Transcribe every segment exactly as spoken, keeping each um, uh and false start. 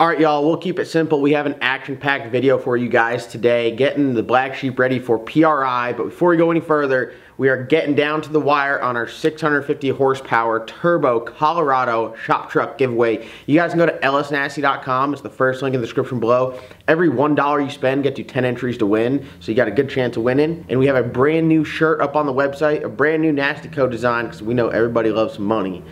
All right, y'all, we'll keep it simple. We have an action-packed video for you guys today, getting the black sheep ready for P R I. But before we go any further, we are getting down to the wire on our six hundred fifty horsepower turbo Colorado shop truck giveaway. You guys can go to L S Nasty dot com. It's the first link in the description below. Every one dollar you spend gets you ten entries to win, so you got a good chance of winning. And we have a brand new shirt up on the website, a brand new Nasty Co. design, because we know everybody loves money.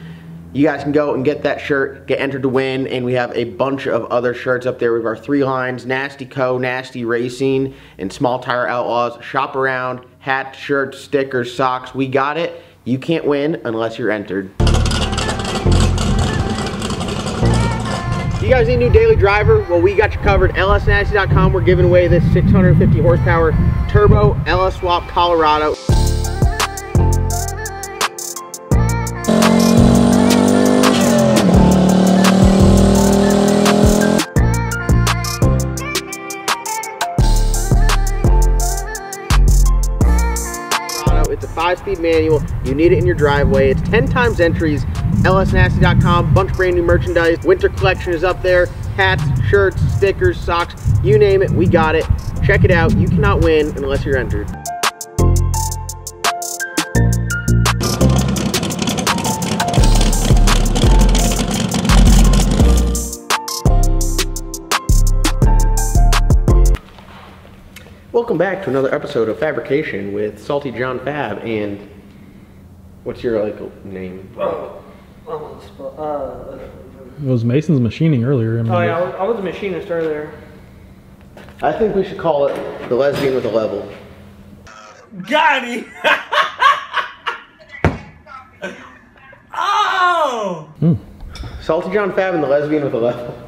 You guys can go and get that shirt, get entered to win, and we have a bunch of other shirts up there. We have our three lines, Nasty Co., Nasty Racing, and Small Tire Outlaws. Shop around, hats, shirts, stickers, socks, we got it. You can't win unless you're entered. You guys need a new daily driver? Well, we got you covered. L S Nasty dot com, we're giving away this six hundred fifty horsepower turbo L S Swap Colorado. Five-speed manual. You need it in your driveway. It's ten times entries. L S Nasty dot com. Bunch of brand new merchandise. Winter collection is up there. Hats, shirts, stickers, socks. You name it, we got it. Check it out. You cannot win unless you're entered. Welcome back to another episode of Fabrication with Salty John Fab and what's your like name? Well, uh, it was Mason's machining earlier. I mean, oh yeah, I was, I was a machinist earlier. I think we should call it the lesbian with a level. Got it. Oh! Hmm. Salty John Fab and the lesbian with a level.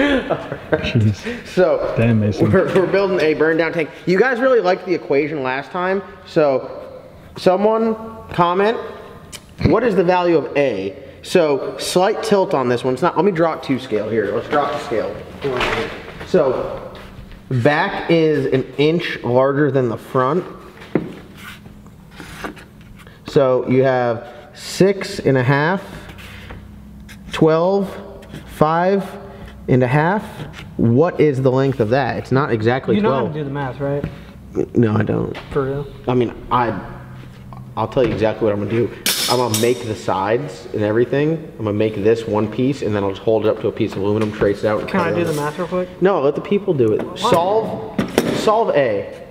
Jeez. So damn, Mason. We're, we're building a burn down tank. You guys really liked the equation last time, so someone comment, what is the value of A? So slight tilt on this one. It's not. Let me draw it to scale here. Let's draw it to scale. So back is an inch larger than the front. So you have six and a half, twelve, five. And a half. What is the length of that? It's not exactly twelve. You know twelve. How to do the math, right? No, I don't. For real? I mean, I, I'll tell you exactly what I'm gonna do. I'm gonna make the sides and everything. I'm gonna make this one piece, and then I'll just hold it up to a piece of aluminum, trace it out. And can I do the math real quick? No, let the people do it. What? Solve, solve A.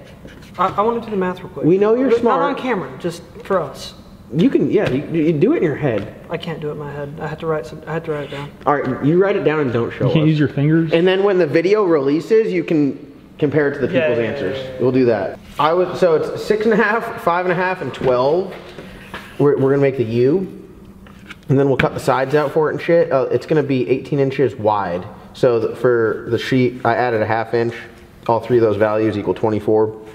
I, I want to do the math real quick. We know you're but smart. Not on camera, just for us. You can, yeah, you, you do it in your head. I can't do it in my head. I have to write some, I have to write it down. All right, you write it down and don't show us. You can't use your fingers? And then when the video releases, you can compare it to the people's yeah, yeah, answers. Yeah, yeah. We'll do that. I would, so it's six and a half, five and a half, and twelve. We're, we're gonna make the U. And then we'll cut the sides out for it and shit. Uh, it's gonna be eighteen inches wide. So the, for the sheet, I added a half inch. All three of those values equal twenty-four.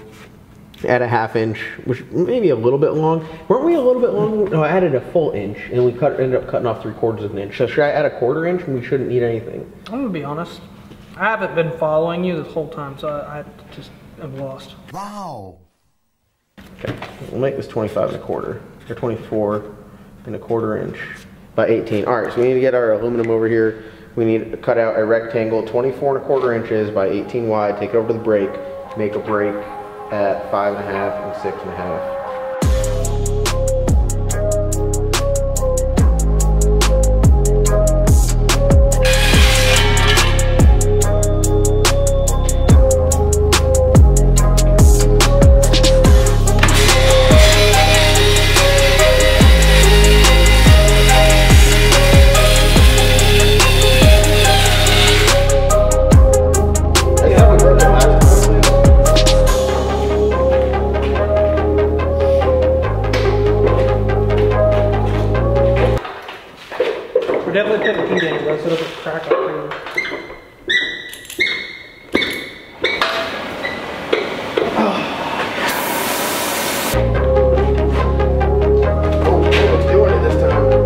At a half inch, which maybe a little bit long. Weren't we a little bit long? No, I added a full inch, and we cut, ended up cutting off three quarters of an inch. So should I add a quarter inch, and we shouldn't need anything? I'm gonna be honest. I haven't been following you this whole time, so I, I just am lost. Wow. Okay, we'll make this twenty-five and a quarter, or twenty-four and a quarter inch by eighteen. All right, so we need to get our aluminum over here. We need to cut out a rectangle, twenty-four and a quarter inches by eighteen wide. Take it over to the break. Make a break at five and a half and six and a half. Definitely take a few days though, so it doesn't crack up oh, it's doing it this time.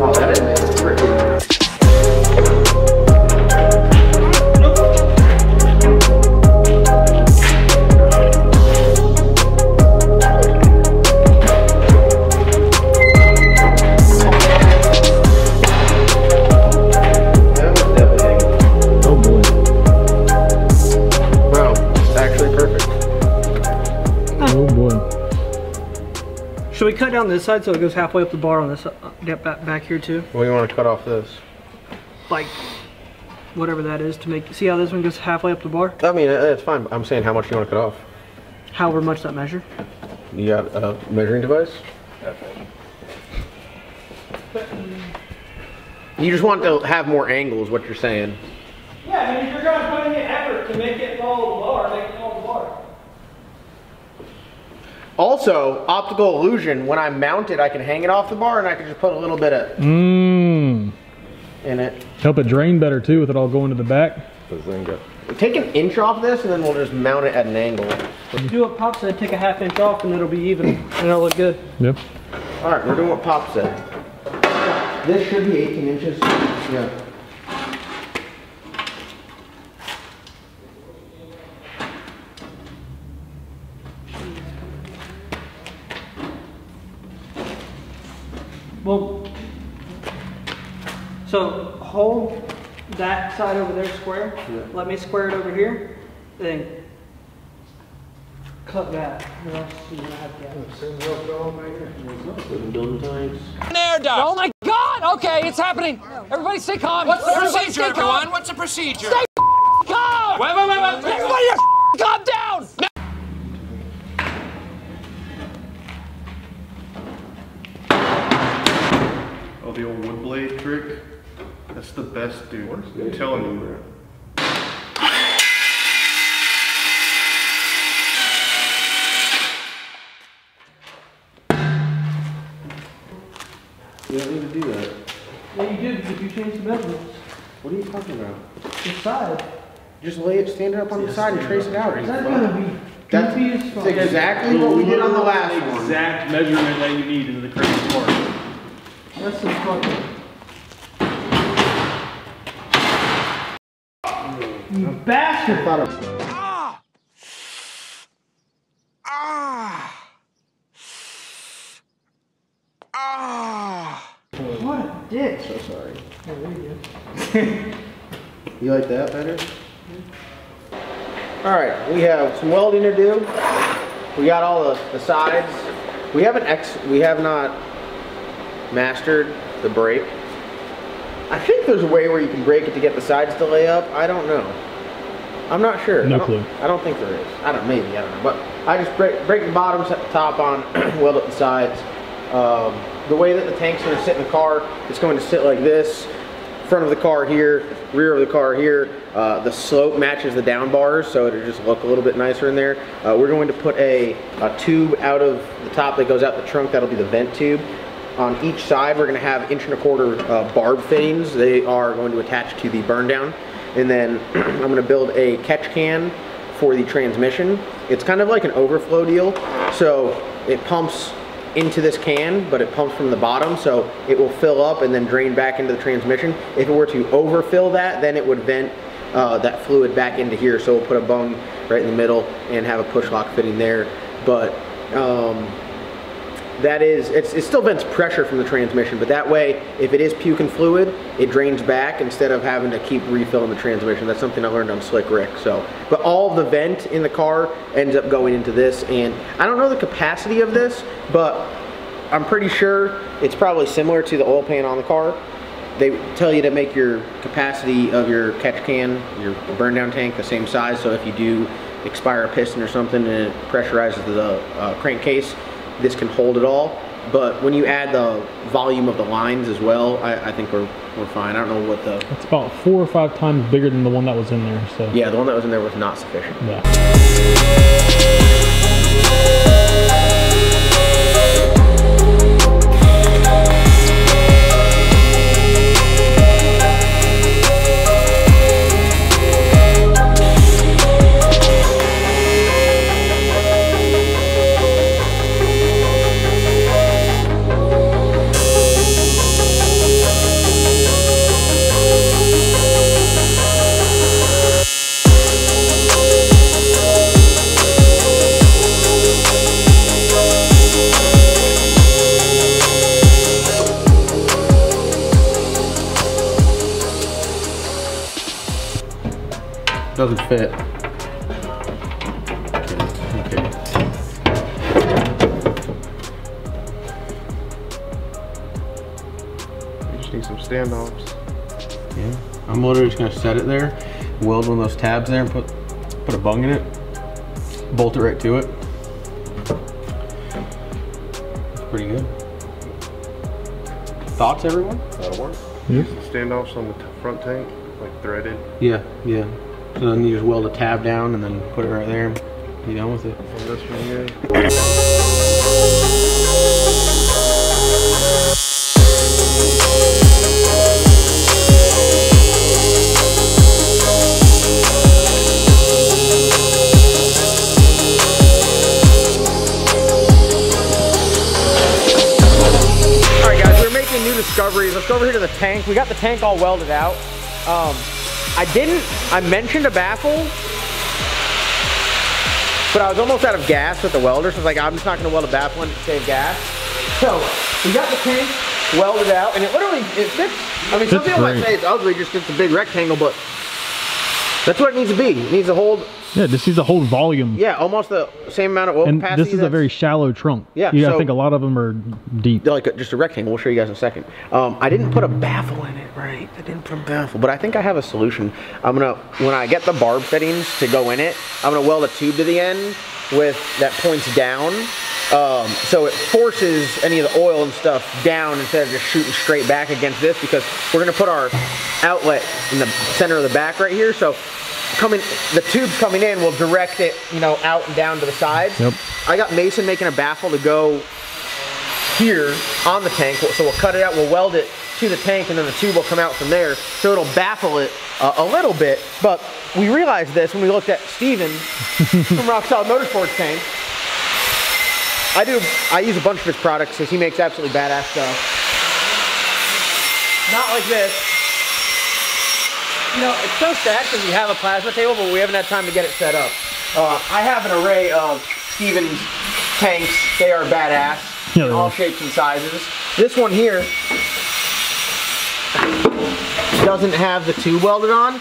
Oh, that is pretty. Thank you. cut down this side so it goes halfway up the bar on this back here too. Well, you want to cut off this. Like, whatever that is to make. See how this one goes halfway up the bar? I mean, it's fine. I'm saying how much you want to cut off. However much that measure. You got a measuring device? Okay. You just want to have more angles, what you're saying. Yeah, I mean, if you're going to put in the effort to make it follow the bar, make it follow the bar. Also, optical illusion, when I mount it, I can hang it off the bar and I can just put a little bit of mm. in it. Help it drain better too with it all going to the back. Take an inch off this and then we'll just mount it at an angle. If you do what Pop said, take a half inch off and it'll be even and it'll look good. Yep. All right, we're doing what Pop said. This should be eighteen inches. Yeah. Well, so hold that side over there square. Yeah. Let me square it over here. Then cut that. An air duct. Oh my God! Okay, it's happening. Everybody, stay calm. What's the Everybody procedure, everyone? Calm. What's the procedure? Stay calm. Wait, wait, wait, wait. Everybody, calm down. Now Oh, the old wood blade trick? That's the best, dude. I'm telling you. You don't need to do that. Yeah, you do, because you change the measurements. What are you talking about? The side. Just lay it, stand it up on the side and trace it out. That's going to be... That's exactly what we did on the last one. The exact measurement that you need in the crazy part. That's the fucking... You bastard! Ah! Ah! Ah! What a dick! So sorry. Oh, there you go. You like that better? Yeah. Alright, we have some welding to do. We got all the, the sides. We haven't ex- we have not... mastered the brake. I think there's a way where you can brake it to get the sides to lay up. I don't know. I'm not sure. No I clue. I don't think there is. I don't. Maybe I don't know. But I just break, break the bottom, set the top on, weld up the sides. Um, the way that the tank's going to sit in the car, it's going to sit like this. Front of the car here, rear of the car here. Uh, the slope matches the down bars, so it'll just look a little bit nicer in there. Uh, we're going to put a, a tube out of the top that goes out the trunk. That'll be the vent tube. On each side, we're going to have inch and a quarter uh, barb fittings. They are going to attach to the burn down. And then I'm going to build a catch can for the transmission. It's kind of like an overflow deal. So it pumps into this can, but it pumps from the bottom. So it will fill up and then drain back into the transmission. If it were to overfill that, then it would vent uh, that fluid back into here. So we'll put a bung right in the middle and have a push lock fitting there. But... Um, That is, it's, it still vents pressure from the transmission, but that way, if it is puking fluid, it drains back instead of having to keep refilling the transmission. That's something I learned on Slick Rick, so. But all the vent in the car ends up going into this, and I don't know the capacity of this, but I'm pretty sure it's probably similar to the oil pan on the car. They tell you to make your capacity of your catch can, your burn down tank, the same size, so if you do expire a piston or something and it pressurizes the uh, crankcase, this can hold it all. But when you add the volume of the lines as well, I, I think we're we're fine. I don't know what the... It's about four or five times bigger than the one that was in there, so... Yeah, the one that was in there was not sufficient. Yeah. Doesn't fit. Okay. Okay. standoffs. Yeah, I'm literally just gonna set it there, weld one of those tabs there and put, put a bung in it, bolt it right to it. That's pretty good. Thoughts, everyone? That'll work. Yeah. Just the standoffs on the t front tank, like threaded. Yeah, yeah. So then you just weld a tab down and then put it right there. You done with it. So this one here. Let's go over here to the tank. We got the tank all welded out. Um, I didn't, I mentioned a baffle, but I was almost out of gas with the welder, so I was like, I'm just not gonna weld a baffle in to save gas. So we got the tank welded out, and it literally, it fits. I mean, some people might say it's ugly just because it's a big rectangle, but that's what it needs to be. It needs to hold. Yeah, this needs to hold volume. Yeah, almost the same amount of oil and capacity. This is a very shallow trunk. Yeah, you gotta so, think a lot of them are deep. They're like just a rectangle. We'll show you guys in a second. Um, I didn't put a baffle in it, right? I didn't put a baffle, but I think I have a solution. I'm gonna, when I get the barb fittings to go in it, I'm gonna weld a tube to the end with that points down, um, so it forces any of the oil and stuff down instead of just shooting straight back against this, because we're gonna put our outlet in the center of the back right here. So coming, the tubes coming in will direct it, you know, out and down to the sides. Yep. I got Mason making a baffle to go here on the tank, so we'll cut it out, we'll weld it to the tank, and then the tube will come out from there, so it'll baffle it uh, a little bit. But we realized this when we looked at Steven from Rock Solid Motorsports tank. I do, I use a bunch of his products because he makes absolutely badass stuff. Not like this. You know, it's so sad because we have a plasma table, but we haven't had time to get it set up. Uh, I have an array of Steven's tanks. They are badass, yeah, in all shapes and sizes. This one here doesn't have the tube welded on.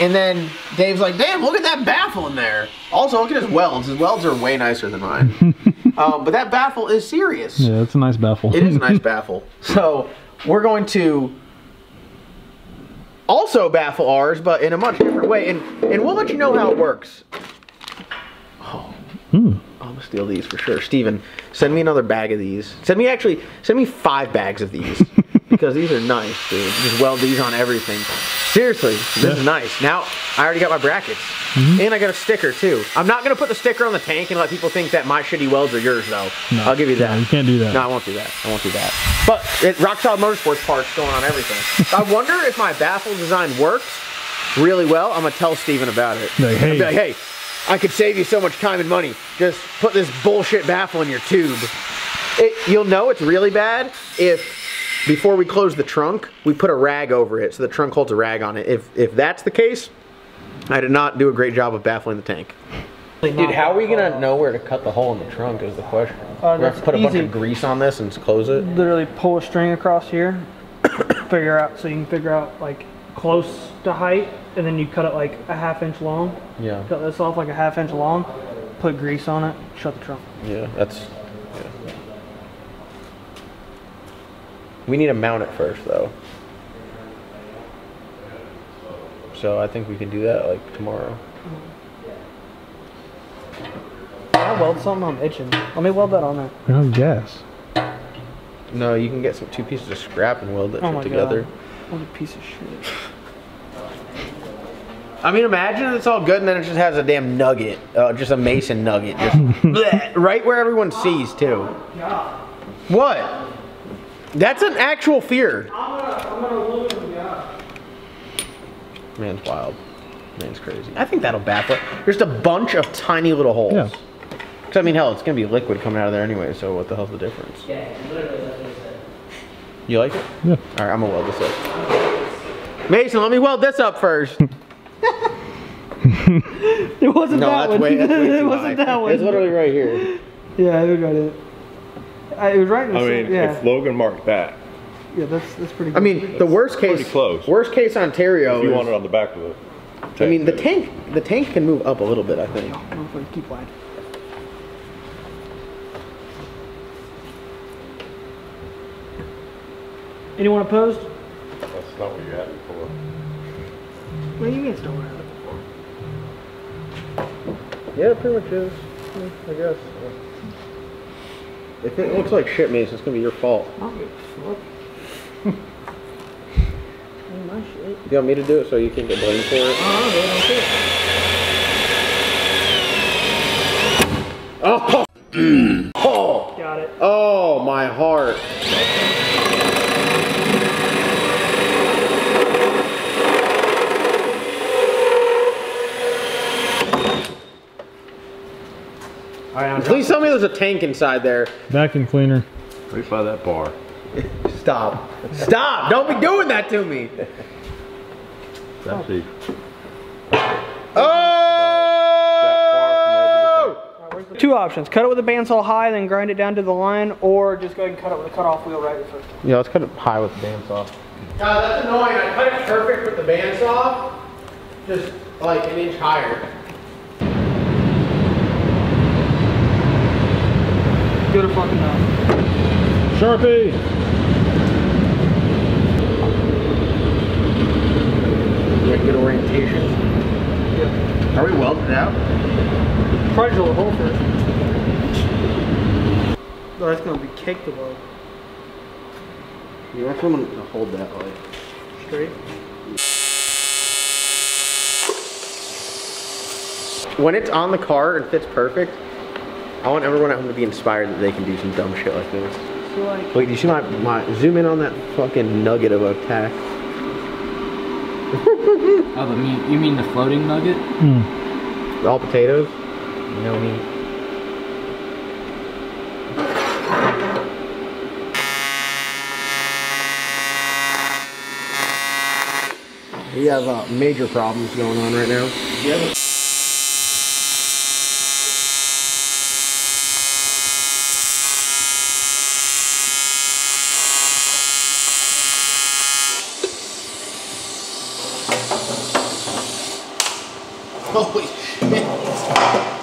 And then Dave's like, damn, look at that baffle in there. Also, look at his welds. His welds are way nicer than mine. uh, but that baffle is serious. Yeah, it's a nice baffle. It is a nice baffle. So we're going to also baffle ours, but in a much different way, and and we'll let you know how it works. Oh, mm. I'm gonna steal these for sure. Steven, send me another bag of these. Send me, actually, send me five bags of these, because these are nice, dude. Just weld these on everything. Seriously, this yeah. is nice. Now, I already got my brackets, mm-hmm. and I got a sticker too. I'm not gonna put the sticker on the tank and let people think that my shitty welds are yours, though. No, I'll give you that. No, you can't do that. No, I won't do that. I won't do that. But it, Rock Solid Motorsports parts going on everything. I wonder if my baffle design works really well. I'm gonna tell Steven about it. Like, hey. I'll be like, hey, I could save you so much time and money. Just put this bullshit baffle in your tube. It, you'll know it's really bad if, before we close the trunk, we put a rag over it, so the trunk holds a rag on it. If if that's the case, I did not do a great job of baffling the tank. Dude, how are we gonna know where to cut the hole in the trunk is the question. Uh, we have to put a easy. bunch of grease on this and close it? Literally pull a string across here, figure out, so you can figure out like close to height, and then you cut it like a half inch long. Yeah. Cut this off like a half inch long, put grease on it, shut the trunk. Yeah, that's... We need to mount it first, though. So I think we can do that like tomorrow. Can I weld something? I'm itching. Let me weld that on there. Oh, yes. No, you can get some two pieces of scrap and weld it oh my together. God. What a piece of shit. I mean, imagine it's all good and then it just has a damn nugget, uh, just a Mason nugget, just bleh, right where everyone sees too. What? That's an actual fear. I'm gonna, I'm gonna lose him, yeah. Man's wild. Man's crazy. I think that'll baffle it. There's just a bunch of tiny little holes. Yeah. Because, I mean, hell, it's going to be liquid coming out of there anyway, so what the hell's the difference? Yeah, literally that's what I said. You like it? Yeah. All right, I'm going to weld this up. Mason, let me weld this up first. It wasn't no, that that's one. Way, that's way it wasn't high. That one. It's literally right here. Yeah, I got it. I, it was right in the I mean, same, yeah. If Logan marked that. Yeah, that's, that's pretty good. I mean, that's the worst case, pretty close. Worst case Ontario, if you is, want it on the back of it. I mean, the is. tank the tank can move up a little bit, I think. I don't know if I keep wide. Anyone opposed? That's not what you're having for. What do you mean, still what you're having for? Yeah, it pretty much is, I guess. If it looks like shit, Mason, it's going to be your fault. I'll get fucked. My shit. You want me to do it so you can get blamed for it? Oh, okay. Oh. Oh! Got it. Oh, my heart. All right, please tell me there's a tank inside there. Vacuum cleaner. Right by that bar. Stop. Stop! Don't be doing that to me! That's it. Oh! Two options. Cut it with a bandsaw high, then grind it down to the line, or just go ahead and cut it with a cutoff wheel right at first. Yeah, let's cut it high with the bandsaw. God, that's annoying. I cut it perfect with the bandsaw, just like an inch higher. Go to fucking hell. Sharpie! Yeah, good orientation. Yeah. Are we welded out? Probably drill a hole first. Oh, that's gonna be cake to weld. You actually want to hold that light. Straight? When it's on the car and fits perfect, I want everyone at home to be inspired that they can do some dumb shit like this. Like, wait, you see my, my zoom in on that fucking nugget of a tack? Oh, the mean, you mean the floating nugget? Mm. All potatoes? No meat. We have uh, major problems going on right now. Yeah. Holy shit.